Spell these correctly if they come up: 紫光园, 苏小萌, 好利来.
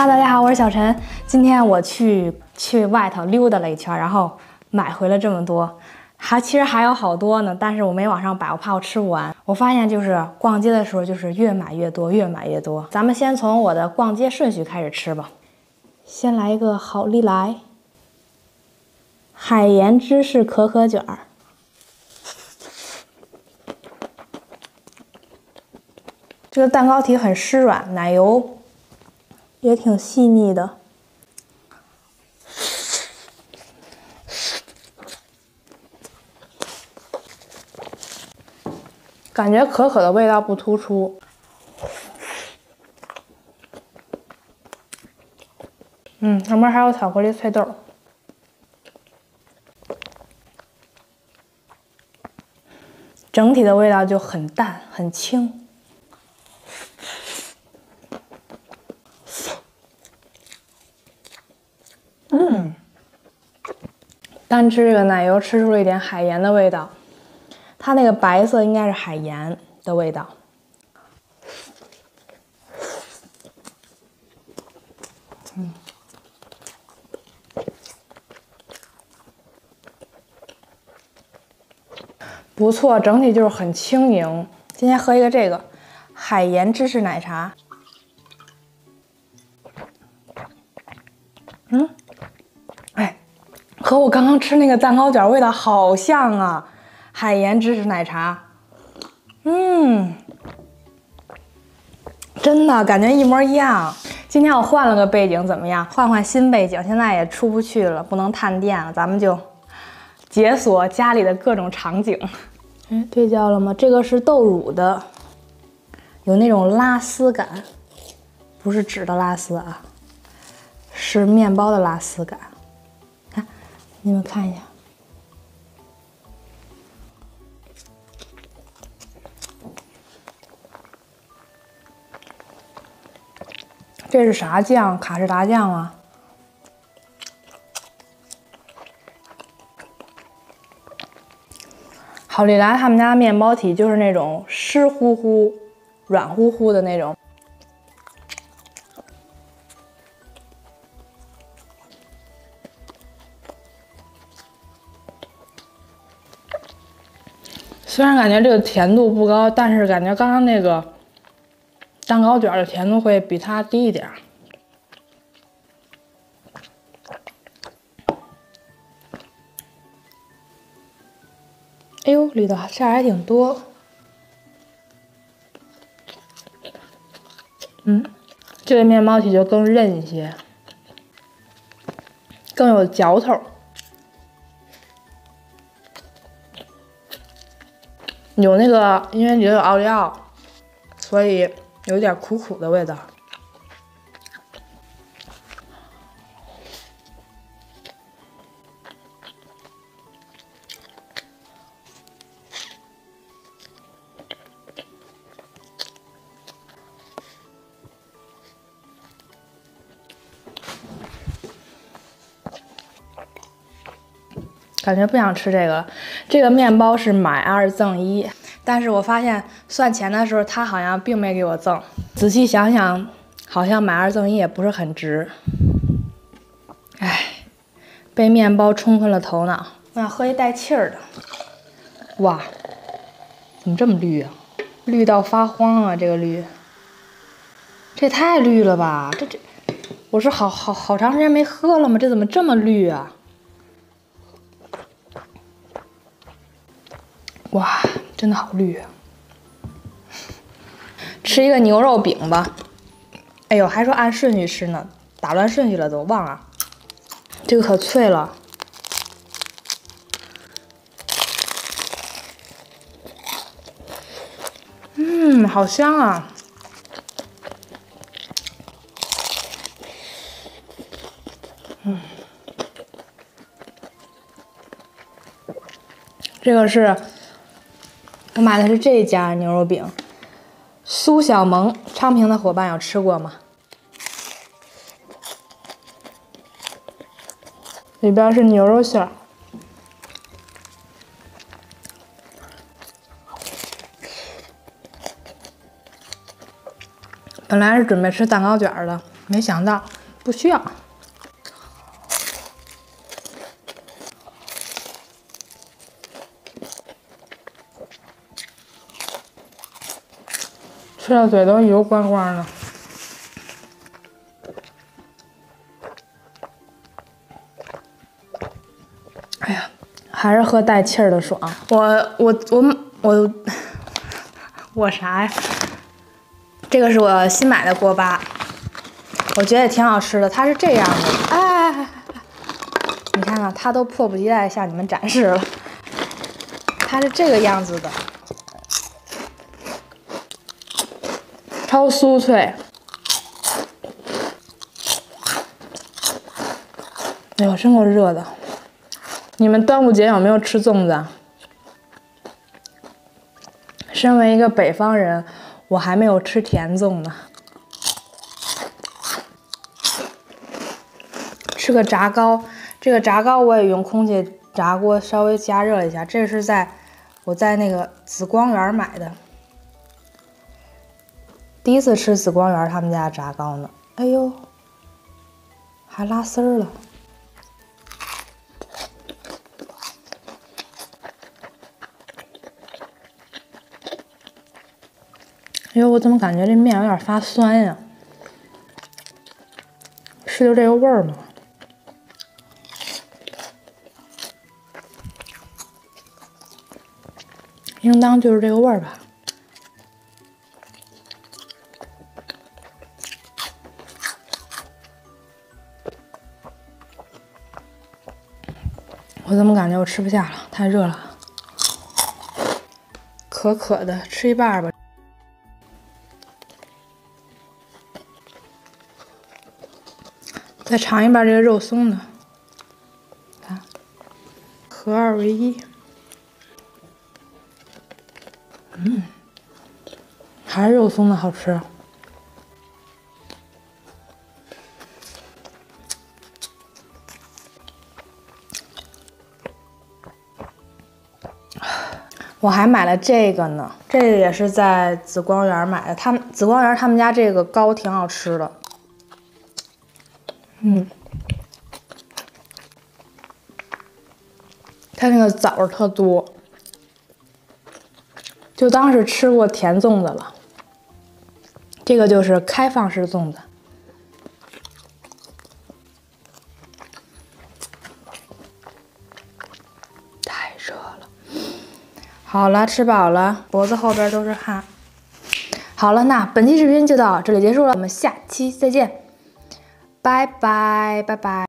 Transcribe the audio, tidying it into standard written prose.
哈喽，大家好，我是小陈。今天我去外头溜达了一圈，然后买回了这么多，其实还有好多呢，但是我没往上摆，我怕我吃不完。我发现就是逛街的时候，就是越买越多，越买越多。咱们先从我的逛街顺序开始吃吧，先来一个好利来海盐芝士可可卷儿。 这个蛋糕体很湿软，奶油也挺细腻的。感觉可可的味道不突出。上面还有巧克力脆豆。 整体的味道就很淡，很轻。单吃这个奶油，吃出了一点海盐的味道，它那个白色应该是海盐的味道。不错，整体就是很轻盈。今天喝一个这个海盐芝士奶茶，和我刚刚吃那个蛋糕卷味道好像啊！海盐芝士奶茶，真的感觉一模一样。今天我换了个背景，怎么样？换换新背景，现在也出不去了，不能探店了，咱们就 解锁家里的各种场景。哎，对焦了吗？这个是豆乳的，有那种拉丝感，不是纸的拉丝啊，是面包的拉丝感。看，你们看一下，这是啥酱？卡士达酱吗？ 好利来他们家面包体就是那种湿乎乎、软乎乎的那种，虽然感觉这个甜度不高，但是感觉刚刚那个蛋糕卷的甜度会比它低一点。 哎呦，里头馅还挺多。这个面包体就更韧一些，更有嚼头。有那个，因为里头有奥利奥，所以有点苦苦的味道。 感觉不想吃这个，这个面包是买2赠1，但是我发现算钱的时候，他好像并没给我赠。仔细想想，好像买2赠1也不是很值。哎，被面包冲昏了头脑。我想喝一带气儿的。哇，怎么这么绿啊？绿到发慌啊！这个绿，这也太绿了吧？这，我是好长时间没喝了吗？这怎么这么绿啊？ 哇，真的好绿啊！吃一个牛肉饼吧。哎呦，还说按顺序吃呢，打乱顺序了都忘了。这个可脆了。好香啊！这个是 我买的是这家牛肉饼，苏小萌，昌平的伙伴有吃过吗？里边是牛肉馅儿，本来是准备吃蛋糕卷的，没想到不需要。吃的嘴都油光光的。 还是喝带气儿的爽。我啥呀？这个是我新买的锅巴，我觉得也挺好吃的。它是这样的，哎，你看看，它都迫不及待向你们展示了。它是这个样子的，超酥脆。哎呦，真够热的。 你们端午节有没有吃粽子啊？身为一个北方人，我还没有吃甜粽呢。吃个炸糕，这个炸糕我也用空气炸锅稍微加热一下。这是我在那个紫光园买的，第一次吃紫光园他们家的炸糕呢。哎呦，还拉丝儿了。 哎呦，我怎么感觉这面有点发酸呀？是就这个味儿吗？应当就是这个味儿吧。我怎么感觉我吃不下了？太热了，可可的，吃一半吧。 再尝一半这个肉松的，看，合二为一。嗯，还是肉松的好吃。我还买了这个呢，这个也是在紫光园买的。紫光园他们家这个糕挺好吃的。 嗯，它那个枣儿特多，就当是吃过甜粽子了。这个就是开放式粽子，太热了。好了，吃饱了，脖子后边都是汗。好了，那本期视频就到这里结束了，我们下期再见。 拜拜，拜拜。